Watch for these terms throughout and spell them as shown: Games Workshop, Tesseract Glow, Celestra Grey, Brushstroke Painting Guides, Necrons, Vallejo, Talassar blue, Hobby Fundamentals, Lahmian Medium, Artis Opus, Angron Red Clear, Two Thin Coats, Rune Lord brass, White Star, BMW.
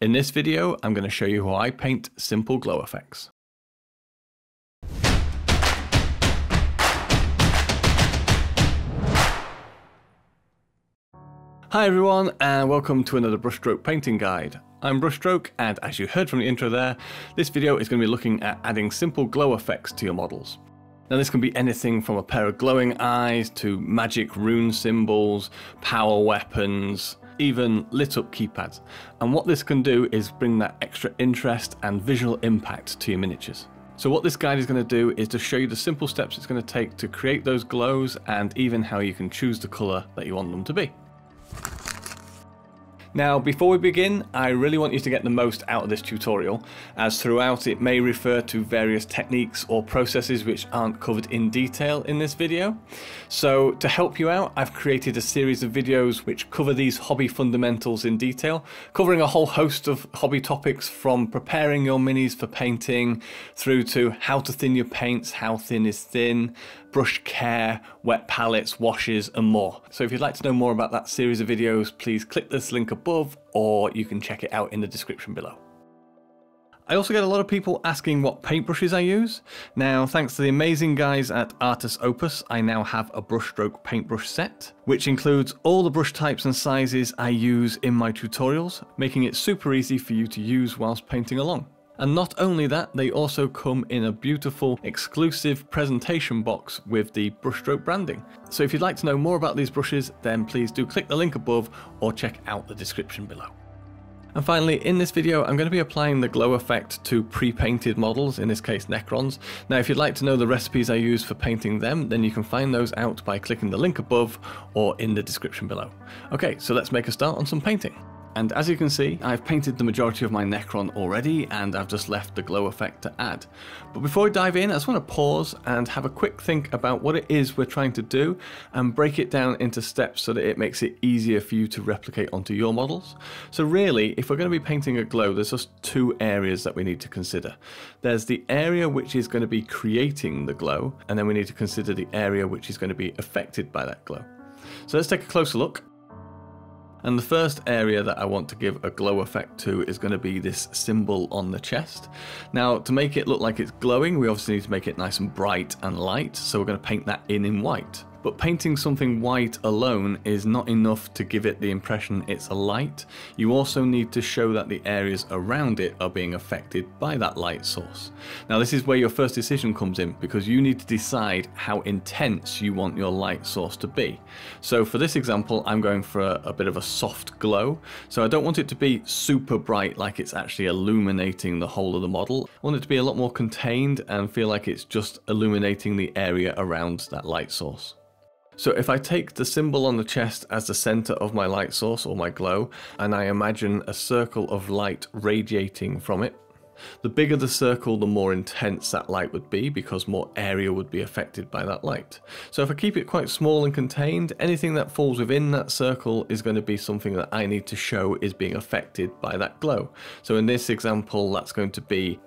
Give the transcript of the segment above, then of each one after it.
In this video, I'm going to show you how I paint simple glow effects. Hi everyone, and welcome to another Brushstroke Painting Guide. I'm Brushstroke, and as you heard from the intro there, this video is going to be looking at adding simple glow effects to your models. Now this can be anything from a pair of glowing eyes to magic rune symbols, power weapons, even lit up keypads. And what this can do is bring that extra interest and visual impact to your miniatures. So what this guide is going to do is to show you the simple steps it's going to take to create those glows and even how you can choose the colour that you want them to be. Now before we begin, I really want you to get the most out of this tutorial, as throughout it may refer to various techniques or processes which aren't covered in detail in this video. So to help you out, I've created a series of videos which cover these hobby fundamentals in detail, covering a whole host of hobby topics from preparing your minis for painting through to how to thin your paints, how thin is thin, brush care, wet palettes, washes and more. So if you'd like to know more about that series of videos, please click this link above or you can check it out in the description below. I also get a lot of people asking what paintbrushes I use. Now, thanks to the amazing guys at Artis Opus, I now have a brushstroke paintbrush set, which includes all the brush types and sizes I use in my tutorials, making it super easy for you to use whilst painting along. And not only that, they also come in a beautiful exclusive presentation box with the Brushstroke branding. So if you'd like to know more about these brushes, then please do click the link above or check out the description below. And finally, in this video, I'm going to be applying the glow effect to pre-painted models, in this case Necrons. Now, if you'd like to know the recipes I use for painting them, then you can find those out by clicking the link above or in the description below. Okay, so let's make a start on some painting. And as you can see, I've painted the majority of my Necron already, and I've just left the glow effect to add. But before we dive in, I just want to pause and have a quick think about what it is we're trying to do and break it down into steps so that it makes it easier for you to replicate onto your models. So really, if we're going to be painting a glow, there's just two areas that we need to consider. There's the area which is going to be creating the glow, and then we need to consider the area which is going to be affected by that glow. So let's take a closer look. And the first area that I want to give a glow effect to is going to be this symbol on the chest. Now, to make it look like it's glowing, we obviously need to make it nice and bright and light, so we're going to paint that in white. But painting something white alone is not enough to give it the impression it's a light. You also need to show that the areas around it are being affected by that light source. Now this is where your first decision comes in, because you need to decide how intense you want your light source to be. So for this example, I'm going for a bit of a soft glow. So I don't want it to be super bright, like it's actually illuminating the whole of the model. I want it to be a lot more contained and feel like it's just illuminating the area around that light source. So if I take the symbol on the chest as the center of my light source or my glow, and I imagine a circle of light radiating from it, the bigger the circle, the more intense that light would be, because more area would be affected by that light. So if I keep it quite small and contained, anything that falls within that circle is going to be something that I need to show is being affected by that glow. So in this example, that's going to be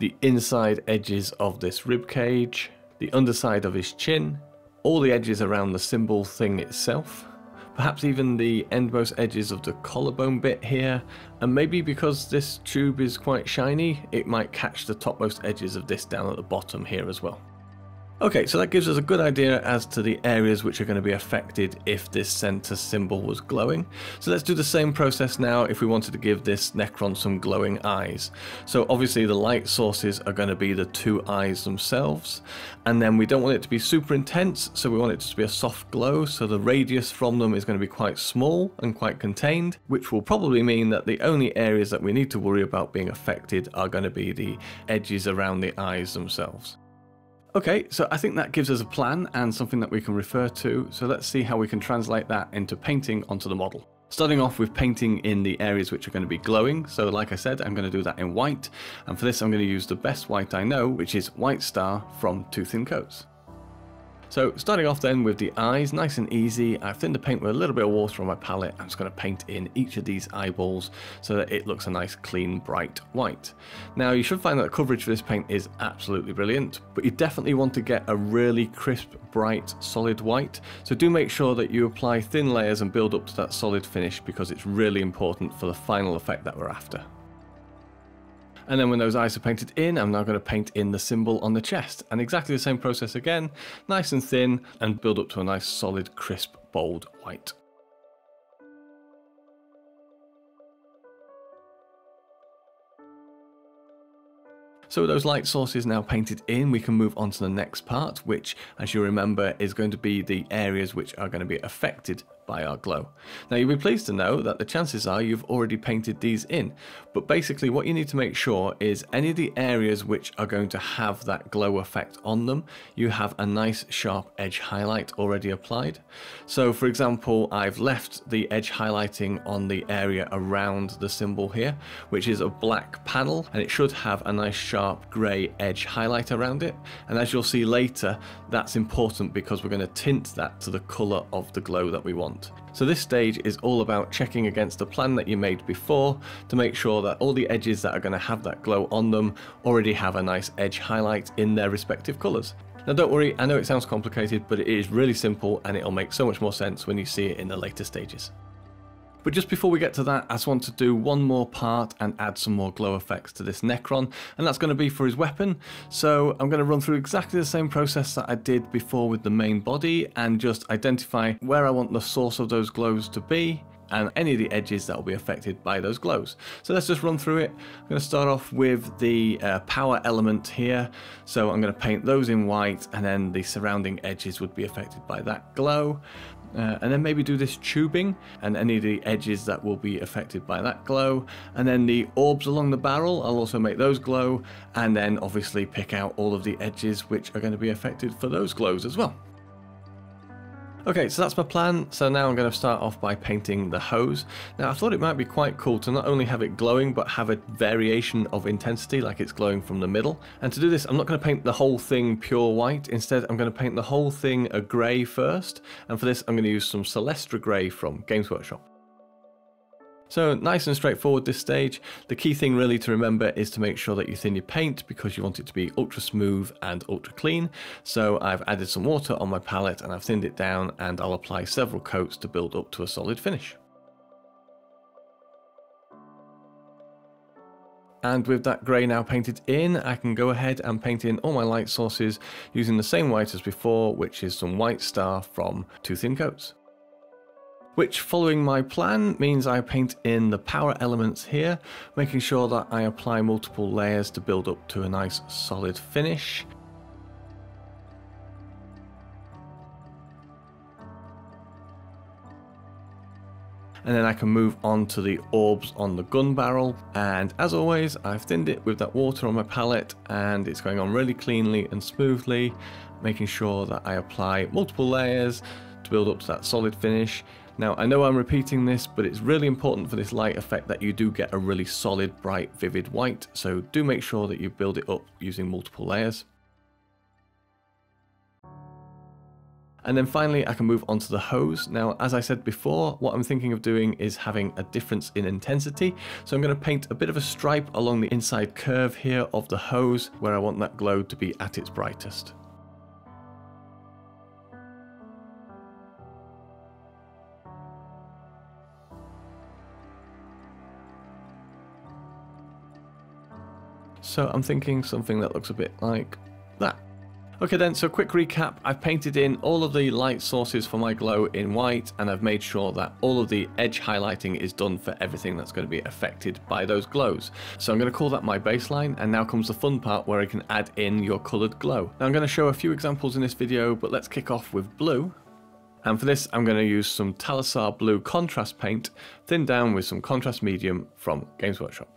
the inside edges of this rib cage, the underside of his chin, all the edges around the symbol thing itself, perhaps even the endmost edges of the collarbone bit here, and maybe because this tube is quite shiny, it might catch the topmost edges of this down at the bottom here as well. Okay, so that gives us a good idea as to the areas which are going to be affected if this center symbol was glowing. So let's do the same process now if we wanted to give this Necron some glowing eyes. So obviously the light sources are going to be the two eyes themselves, and then we don't want it to be super intense, so we want it to be a soft glow, so the radius from them is going to be quite small and quite contained, which will probably mean that the only areas that we need to worry about being affected are going to be the edges around the eyes themselves. Okay, so I think that gives us a plan and something that we can refer to, so let's see how we can translate that into painting onto the model. Starting off with painting in the areas which are going to be glowing, so like I said, I'm going to do that in white, and for this I'm going to use the best white I know, which is White Star from Two Thin Coats. So starting off then with the eyes, nice and easy. I've thinned the paint with a little bit of water on my palette. I'm just going to paint in each of these eyeballs so that it looks a nice, clean, bright white. Now you should find that the coverage for this paint is absolutely brilliant, but you definitely want to get a really crisp, bright, solid white. So do make sure that you apply thin layers and build up to that solid finish, because it's really important for the final effect that we're after. And then when those eyes are painted in, I'm now going to paint in the symbol on the chest, and exactly the same process again, nice and thin, and build up to a nice solid, crisp, bold white. So with those light sources now painted in, we can move on to the next part, which, as you remember, is going to be the areas which are going to be affected by our glow. Now you'll be pleased to know that the chances are you've already painted these in, but basically what you need to make sure is any of the areas which are going to have that glow effect on them, you have a nice sharp edge highlight already applied. So for example, I've left the edge highlighting on the area around the symbol here, which is a black panel, and it should have a nice sharp grey edge highlight around it. And as you'll see later, that's important because we're going to tint that to the colour of the glow that we want. So this stage is all about checking against the plan that you made before to make sure that all the edges that are going to have that glow on them already have a nice edge highlight in their respective colours. Now don't worry, I know it sounds complicated, but it is really simple and it'll make so much more sense when you see it in the later stages. But just before we get to that, I just want to do one more part and add some more glow effects to this Necron, and that's going to be for his weapon. So I'm going to run through exactly the same process that I did before with the main body, and just identify where I want the source of those glows to be, and any of the edges that will be affected by those glows. So let's just run through it. I'm going to start off with the power element here. So I'm going to paint those in white, and then the surrounding edges would be affected by that glow. And then maybe do this tubing and any of the edges that will be affected by that glow. And then the orbs along the barrel, I'll also make those glow. And then obviously pick out all of the edges which are going to be affected for those glows as well. Okay, so that's my plan. So now I'm going to start off by painting the hose. Now I thought it might be quite cool to not only have it glowing, but have a variation of intensity, like it's glowing from the middle. And to do this, I'm not going to paint the whole thing pure white. Instead, I'm going to paint the whole thing a grey first. And for this, I'm going to use some Celestra Grey from Games Workshop. So nice and straightforward this stage. The key thing really to remember is to make sure that you thin your paint, because you want it to be ultra smooth and ultra clean. So I've added some water on my palette and I've thinned it down, and I'll apply several coats to build up to a solid finish. And with that grey now painted in, I can go ahead and paint in all my light sources using the same white as before, which is some White Star from Two Thin Coats. Which, following my plan, means I paint in the power elements here, making sure that I apply multiple layers to build up to a nice solid finish. And then I can move on to the orbs on the gun barrel, and as always I've thinned it with that water on my palette, and it's going on really cleanly and smoothly, making sure that I apply multiple layers to build up to that solid finish. Now, I know I'm repeating this, but it's really important for this light effect that you do get a really solid, bright, vivid white. So do make sure that you build it up using multiple layers. And then finally, I can move on to the hose. Now, as I said before, what I'm thinking of doing is having a difference in intensity. So I'm going to paint a bit of a stripe along the inside curve here of the hose, where I want that glow to be at its brightest. So I'm thinking something that looks a bit like that. Okay then, so quick recap. I've painted in all of the light sources for my glow in white, and I've made sure that all of the edge highlighting is done for everything that's going to be affected by those glows. So I'm going to call that my baseline, and now comes the fun part where I can add in your coloured glow. Now I'm going to show a few examples in this video, but let's kick off with blue. And for this, I'm going to use some Talassar Blue contrast paint, thinned down with some contrast medium from Games Workshop.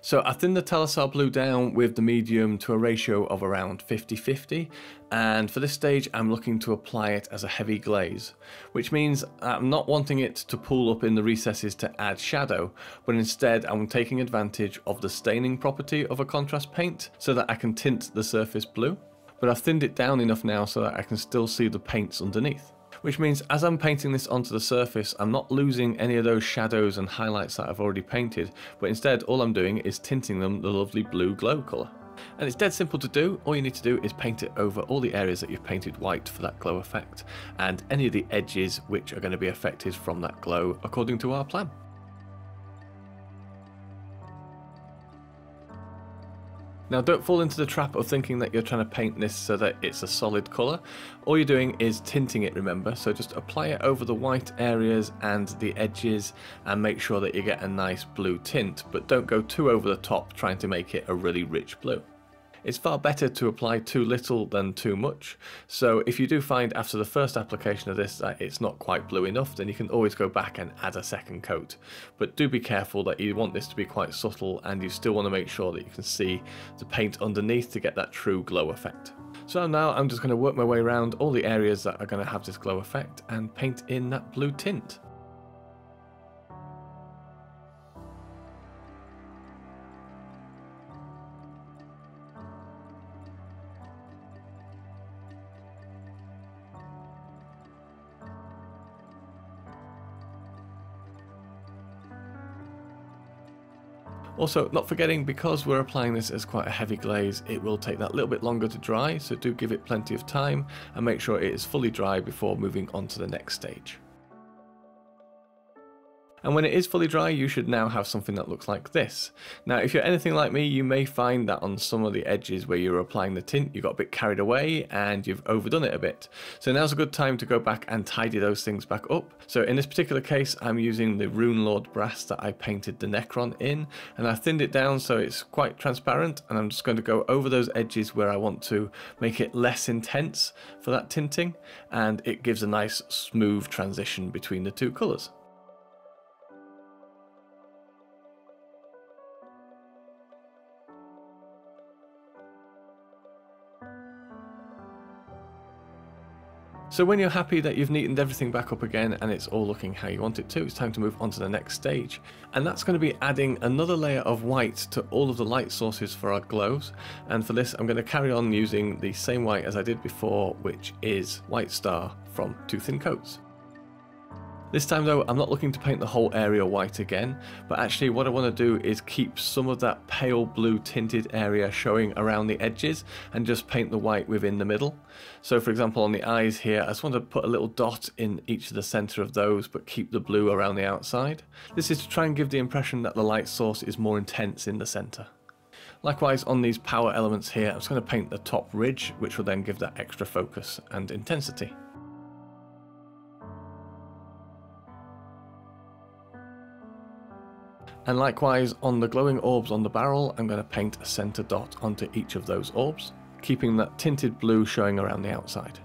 So I thinned the Talassar Blue down with the medium to a ratio of around 50-50, and for this stage I'm looking to apply it as a heavy glaze, which means I'm not wanting it to pull up in the recesses to add shadow, but instead I'm taking advantage of the staining property of a contrast paint so that I can tint the surface blue. but I've thinned it down enough now so that I can still see the paints underneath. Which means as I'm painting this onto the surface, I'm not losing any of those shadows and highlights that I've already painted, but instead all I'm doing is tinting them the lovely blue glow colour. And it's dead simple to do. All you need to do is paint it over all the areas that you've painted white for that glow effect, and any of the edges which are going to be affected from that glow according to our plan. Now, don't fall into the trap of thinking that you're trying to paint this so that it's a solid colour. All you're doing is tinting it, remember, so just apply it over the white areas and the edges and make sure that you get a nice blue tint, but don't go too over the top trying to make it a really rich blue. It's far better to apply too little than too much, so if you do find after the first application of this that it's not quite blue enough, then you can always go back and add a second coat. But do be careful that you want this to be quite subtle and you still want to make sure that you can see the paint underneath to get that true glow effect. So now I'm just going to work my way around all the areas that are going to have this glow effect and paint in that blue tint. Also, not forgetting, because we're applying this as quite a heavy glaze, it will take that little bit longer to dry, so do give it plenty of time and make sure it is fully dry before moving on to the next stage. And when it is fully dry, you should now have something that looks like this. Now, if you're anything like me, you may find that on some of the edges where you're applying the tint, you got a bit carried away and you've overdone it a bit. So now's a good time to go back and tidy those things back up. So in this particular case, I'm using the Rune Lord brass that I painted the Necron in, and I thinned it down so it's quite transparent, and I'm just going to go over those edges where I want to make it less intense for that tinting, and it gives a nice smooth transition between the two colours. So when you're happy that you've neatened everything back up again and it's all looking how you want it to, it's time to move on to the next stage. And that's going to be adding another layer of white to all of the light sources for our glows. And for this, I'm going to carry on using the same white as I did before, which is White Star from Two Thin Coats. This time though, I'm not looking to paint the whole area white again, but actually what I want to do is keep some of that pale blue tinted area showing around the edges and just paint the white within the middle. So for example, on the eyes here, I just want to put a little dot in each of the center of those, but keep the blue around the outside. This is to try and give the impression that the light source is more intense in the center. Likewise, on these power elements here, I'm just going to paint the top ridge, which will then give that extra focus and intensity. And likewise, on the glowing orbs on the barrel, I'm going to paint a center dot onto each of those orbs, keeping that tinted blue showing around the outside.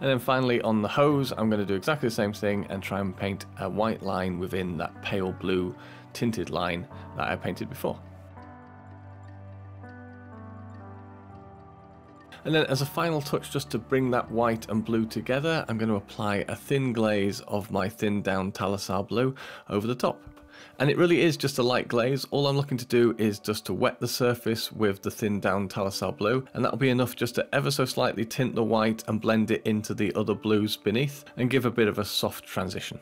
And then finally on the hose, I'm going to do exactly the same thing and try and paint a white line within that pale blue tinted line that I painted before. And then as a final touch, just to bring that white and blue together, I'm going to apply a thin glaze of my thinned down Talassar blue over the top. And it really is just a light glaze. All I'm looking to do is just to wet the surface with the thinned down Talassar blue, and that'll be enough just to ever so slightly tint the white and blend it into the other blues beneath and give a bit of a soft transition.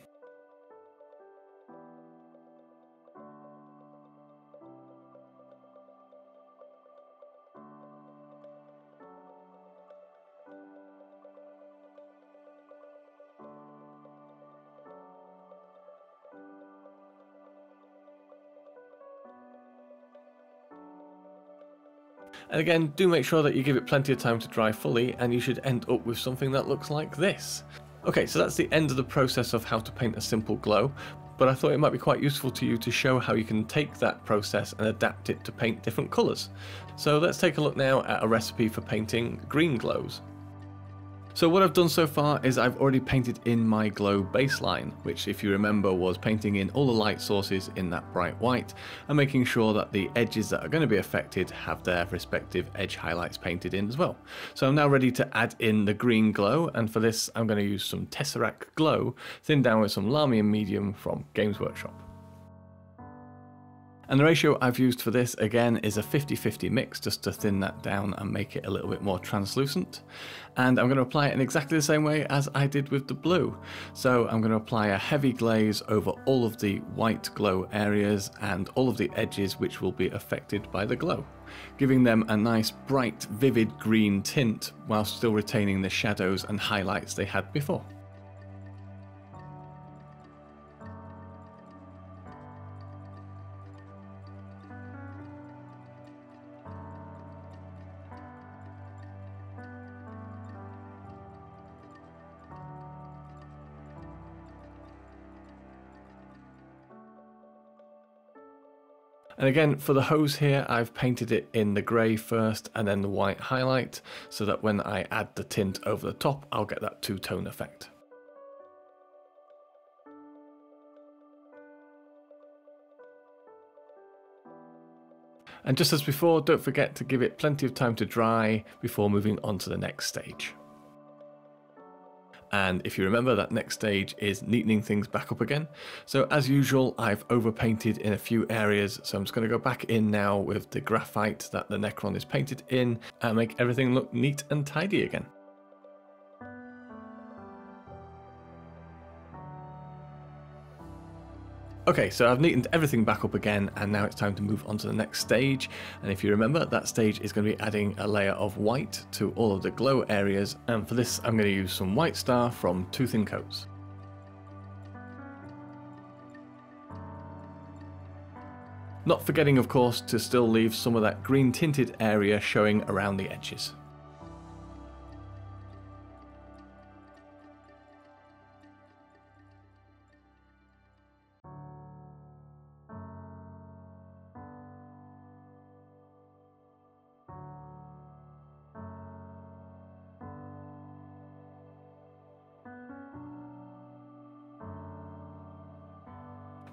And again, do make sure that you give it plenty of time to dry fully, and you should end up with something that looks like this. Okay, so that's the end of the process of how to paint a simple glow, but I thought it might be quite useful to you to show how you can take that process and adapt it to paint different colours. So let's take a look now at a recipe for painting green glows. So what I've done so far is I've already painted in my glow baseline, which if you remember was painting in all the light sources in that bright white and making sure that the edges that are going to be affected have their respective edge highlights painted in as well. So I'm now ready to add in the green glow, and for this I'm going to use some Tesseract Glow thinned down with some Lahmian Medium from Games Workshop. And the ratio I've used for this again is a 50-50 mix, just to thin that down and make it a little bit more translucent. And I'm going to apply it in exactly the same way as I did with the blue. So I'm going to apply a heavy glaze over all of the white glow areas and all of the edges which will be affected by the glow, giving them a nice bright vivid green tint while still retaining the shadows and highlights they had before. And again, for the hose here, I've painted it in the grey first and then the white highlight, so that when I add the tint over the top, I'll get that two-tone effect. And just as before, don't forget to give it plenty of time to dry before moving on to the next stage. And if you remember, that next stage is neatening things back up again. So as usual, I've overpainted in a few areas. So I'm just going to go back in now with the graphite that the Necron is painted in and make everything look neat and tidy again. Okay, so I've neatened everything back up again, and now it's time to move on to the next stage. And if you remember, that stage is going to be adding a layer of white to all of the glow areas, and for this I'm going to use some White Star from Two Thin Coats. Not forgetting, of course, to still leave some of that green tinted area showing around the edges.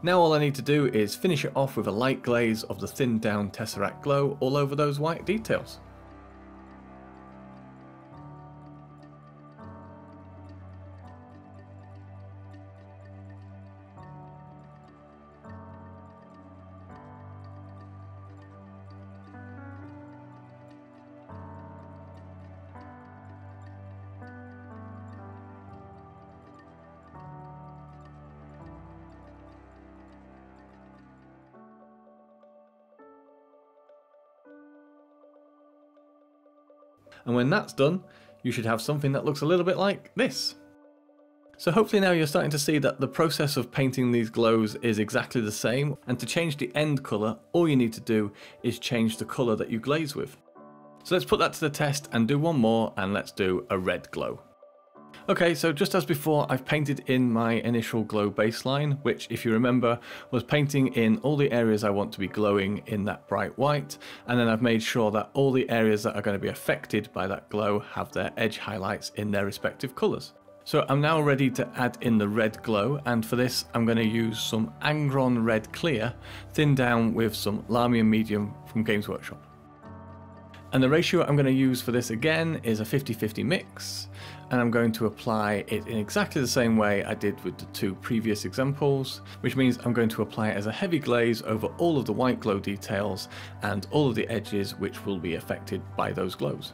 Now all I need to do is finish it off with a light glaze of the thinned down Tesseract Glow all over those white details. And when that's done, you should have something that looks a little bit like this. So hopefully now you're starting to see that the process of painting these glows is exactly the same, and to change the end colour, all you need to do is change the colour that you glaze with. So let's put that to the test and do one more, and let's do a red glow. Okay, so just as before, I've painted in my initial glow baseline, which, if you remember, was painting in all the areas I want to be glowing in that bright white, and then I've made sure that all the areas that are going to be affected by that glow have their edge highlights in their respective colours. So I'm now ready to add in the red glow, and for this I'm going to use some Angron Red Clear, thinned down with some Lahmian Medium from Games Workshop. And the ratio I'm going to use for this again is a 50-50 mix, and I'm going to apply it in exactly the same way I did with the two previous examples, which means I'm going to apply it as a heavy glaze over all of the white glow details and all of the edges which will be affected by those glows.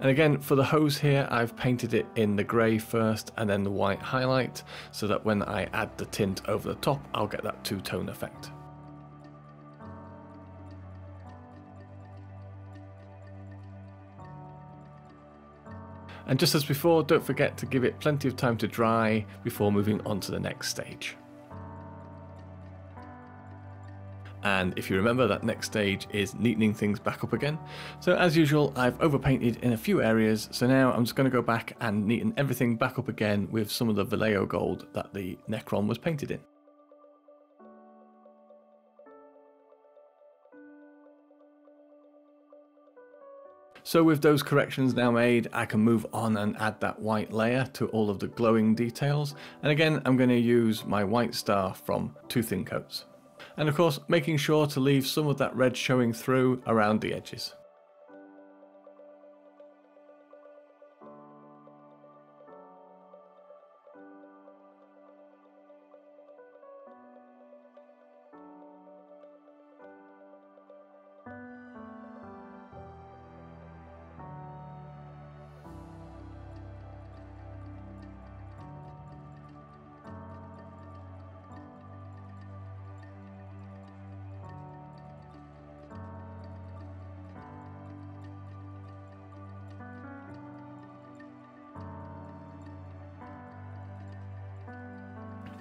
And again, for the hose here, I've painted it in the grey first and then the white highlight, so that when I add the tint over the top, I'll get that two-tone effect. And just as before, don't forget to give it plenty of time to dry before moving on to the next stage. And if you remember, that next stage is neatening things back up again. So as usual, I've overpainted in a few areas. So now I'm just going to go back and neaten everything back up again with some of the Vallejo gold that the Necron was painted in. So with those corrections now made, I can move on and add that white layer to all of the glowing details. And again, I'm going to use my White Star from Two Thin Coats. And of course, making sure to leave some of that red showing through around the edges.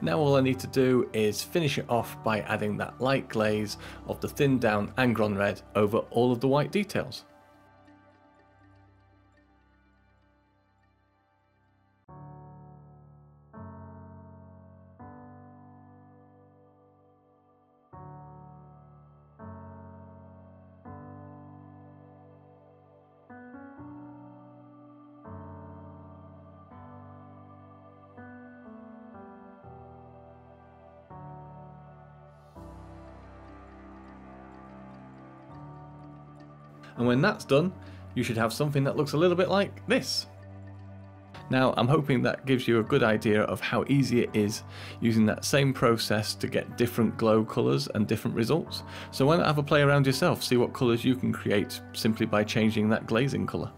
Now all I need to do is finish it off by adding that light glaze of the thinned down Angron Red over all of the white details. And when that's done, you should have something that looks a little bit like this. Now, I'm hoping that gives you a good idea of how easy it is using that same process to get different glow colours and different results. So why not have a play around yourself, see what colours you can create simply by changing that glazing colour.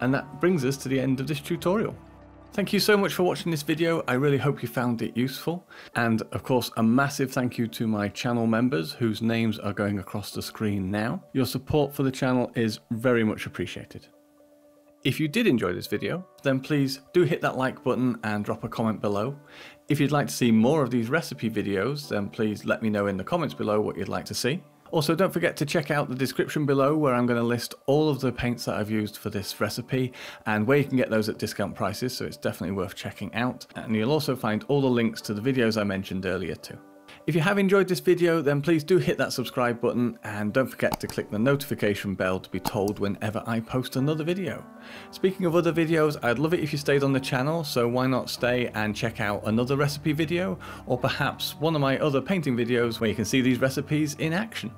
And that brings us to the end of this tutorial. Thank you so much for watching this video. I really hope you found it useful. And of course, a massive thank you to my channel members whose names are going across the screen now. Your support for the channel is very much appreciated. If you did enjoy this video, then please do hit that like button and drop a comment below. If you'd like to see more of these recipe videos, then please let me know in the comments below what you'd like to see. Also, don't forget to check out the description below where I'm going to list all of the paints that I've used for this recipe and where you can get those at discount prices, so it's definitely worth checking out. And you'll also find all the links to the videos I mentioned earlier too. If you have enjoyed this video, then please do hit that subscribe button and don't forget to click the notification bell to be told whenever I post another video. Speaking of other videos, I'd love it if you stayed on the channel, so why not stay and check out another recipe video or perhaps one of my other painting videos where you can see these recipes in action.